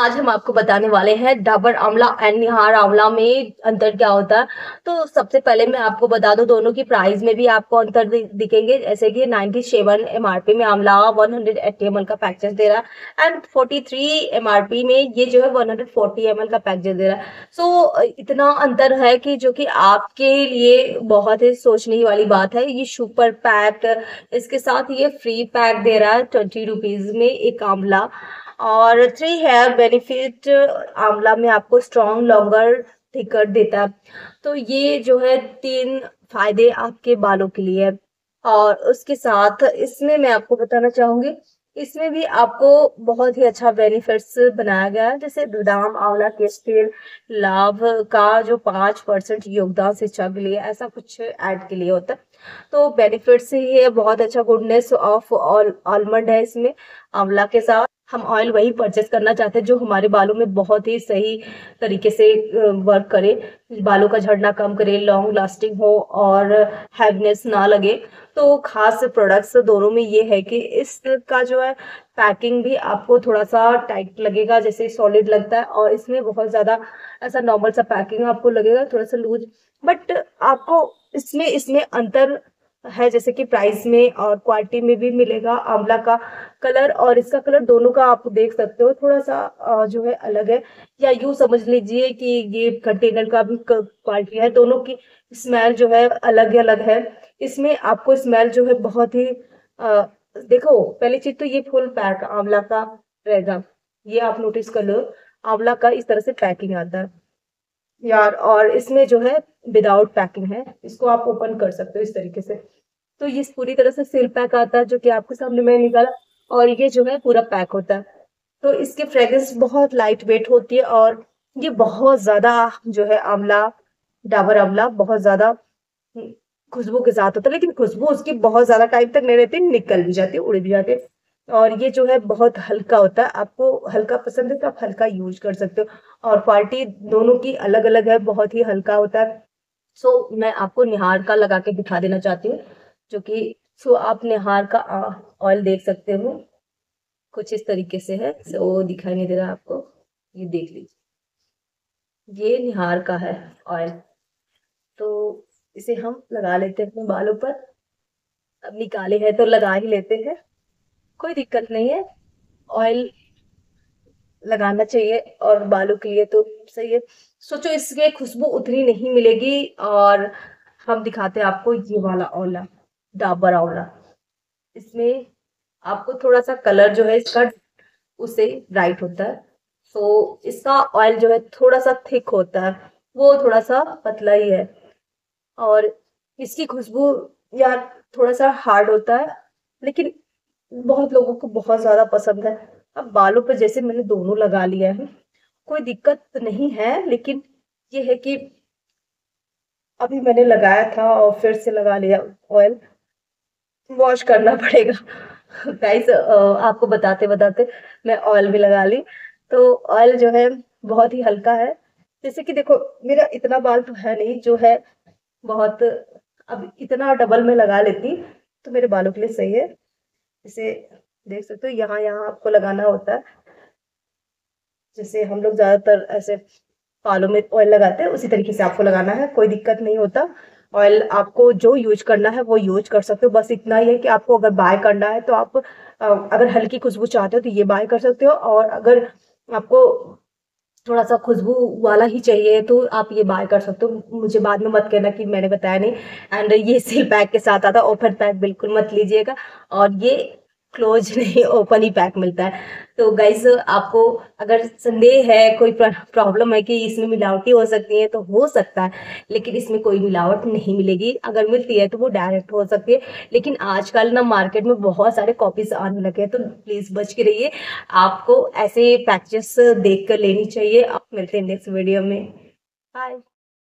आज हम आपको बताने वाले हैं डाबर आंवला एंड निहार आंवला में अंतर क्या होता है। तो सबसे पहले मैं आपको बता दूं, दोनों की प्राइस में भी आपको अंतर दिखेंगे। जैसे कि 97 MRP में आंवला 180 ml का पैकेज दे रहा है एंड 43 MRP में ये जो है 140 ml का पैकेज दे रहा है। सो इतना अंतर है कि जो कि आपके लिए बहुत ही सोचने वाली बात है। ये सुपर पैक, इसके साथ ये फ्री पैक दे रहा है 20 रुपीज में एक आंवला। और 3 हेयर बेनिफिट आंवला में आपको स्ट्रॉन्ग, लॉन्गर, थिकर देता है। तो ये जो है 3 फायदे आपके बालों के लिए। और उसके साथ इसमें मैं आपको बताना चाहूँगी, इसमें भी आपको बहुत ही अच्छा बेनिफिट्स बनाया गया है। जैसे बादाम आंवला के तेल लाभ का जो 5% योगदान शिक्षा के लिए, ऐसा कुछ ऐड के लिए होता है। तो बेनिफिट्स ही है, बहुत अच्छा गुडनेस ऑफ आलमंड है इसमें आंवला के साथ। हम ऑयल वही परचेस करना चाहते हैं जो हमारे बालों में बहुत ही सही तरीके से वर्क करे, बालों का झड़ना कम करे, लॉन्ग लास्टिंग हो और हैवीनेस ना लगे। तो खास प्रोडक्ट्स दोनों में ये है कि इसका जो है पैकिंग भी आपको थोड़ा सा टाइट लगेगा, जैसे सॉलिड लगता है, और इसमें बहुत ज़्यादा ऐसा नॉर्मल सा पैकिंग आपको लगेगा, थोड़ा सा लूज। बट आपको इसमें अंतर है, जैसे कि प्राइस में और क्वालिटी में भी मिलेगा। आंवला का कलर और इसका कलर, दोनों का आप देख सकते हो, थोड़ा सा जो है अलग है, या यूँ समझ लीजिए कि ये कंटेनर का भी क्वालिटी है। दोनों की स्मेल जो है अलग अलग है। इसमें आपको स्मेल जो है बहुत ही देखो, पहली चीज तो ये फुल पैक आंवला का रहेगा, ये आप नोटिस कर लो। आंवला का इस तरह से पैकिंग आता है यार, और इसमें जो है विदाउट पैकिंग है, इसको आप ओपन कर सकते हो इस तरीके से। तो ये पूरी तरह से सील पैक आता है जो कि आपके सामने मैंने निकाला, और ये जो है पूरा पैक होता है। तो इसके फ्रेग्रेंस बहुत लाइट वेट होती है, और ये बहुत ज्यादा जो है आंवला, डाबर आंवला बहुत ज्यादा खुशबू के साथ होता है, लेकिन खुशबू उसकी बहुत ज्यादा टाइम तक नहीं रहती, निकल भी जाती है, उड़ भी जाती है। और ये जो है बहुत हल्का होता है, आपको हल्का पसंद है तो आप हल्का यूज कर सकते हो। और क्वालिटी दोनों की अलग अलग है, बहुत ही हल्का होता है। सो मैं आपको निहार का लगा के दिखा देना चाहती हूँ, जो कि आप निहार का ऑयल देख सकते हो, कुछ इस तरीके से है। सो दिखाई नहीं दे रहा आपको, ये देख लीजिए, ये निहार का है ऑयल। तो इसे हम लगा लेते हैं अपने बालों पर, अब निकाले हैं तो लगा ही लेते हैं, कोई दिक्कत नहीं है। ऑयल लगाना चाहिए और बालों के लिए तो सही है। सोचो इसके खुशबू उतनी नहीं मिलेगी। और हम दिखाते हैं आपको ये वाला आंवला, डाबर आंवला। इसमें आपको थोड़ा सा कलर जो है इसका, उससे ब्राइट होता है। तो इसका ऑयल जो है थोड़ा सा थिक होता है, वो थोड़ा सा पतला ही है। और इसकी खुशबू यार थोड़ा सा हार्ड होता है, लेकिन बहुत लोगों को बहुत ज़्यादा पसंद है। अब बालों पर जैसे मैंने दोनों लगा लिया है, कोई दिक्कत नहीं है, लेकिन ये है कि अभी मैंने लगाया था और फिर से लगा लिया ऑयल, वॉश करना पड़ेगा। गाइस आपको बताते बताते मैं ऑयल भी लगा ली। तो ऑयल जो है बहुत ही हल्का है, जैसे कि देखो मेरा इतना बाल तो है नहीं जो है बहुत, अब इतना डबल में लगा लेती तो मेरे बालों के लिए सही है। इसे देख सकते हो, यहाँ यहाँ आपको लगाना होता है, जैसे हम लोग ज़्यादातर ऐसे बालों में ऑयल लगाते हैं, उसी तरीके से आपको लगाना है। कोई दिक्कत नहीं होता, ऑयल आपको जो यूज करना है वो यूज कर सकते हो। बस इतना ही है कि आपको अगर बाय करना है तो आप अगर हल्की खुशबू चाहते हो तो ये बाय कर सकते हो, और अगर आपको थोड़ा सा खुशबू वाला ही चाहिए तो आप ये बाय कर सकते हो। मुझे बाद में मत कहना कि मैंने बताया नहीं। एंड ये सील पैक के साथ आता, ओपन पैक बिल्कुल मत लीजिएगा, और ये क्लोज नहीं, ओपन ही पैक मिलता है। तो गाइज आपको अगर संदेह है, कोई प्रॉब्लम है कि इसमें मिलावटी हो सकती है, तो हो सकता है, लेकिन इसमें कोई मिलावट नहीं मिलेगी। अगर मिलती है तो वो डायरेक्ट हो सकती है, लेकिन आजकल ना मार्केट में बहुत सारे कॉपीज आने लगे हैं, तो प्लीज़ बच के रहिए। आपको ऐसे पैकेजेस देख कर लेनी चाहिए। आप मिलते हैं नेक्स्ट वीडियो में, बाय।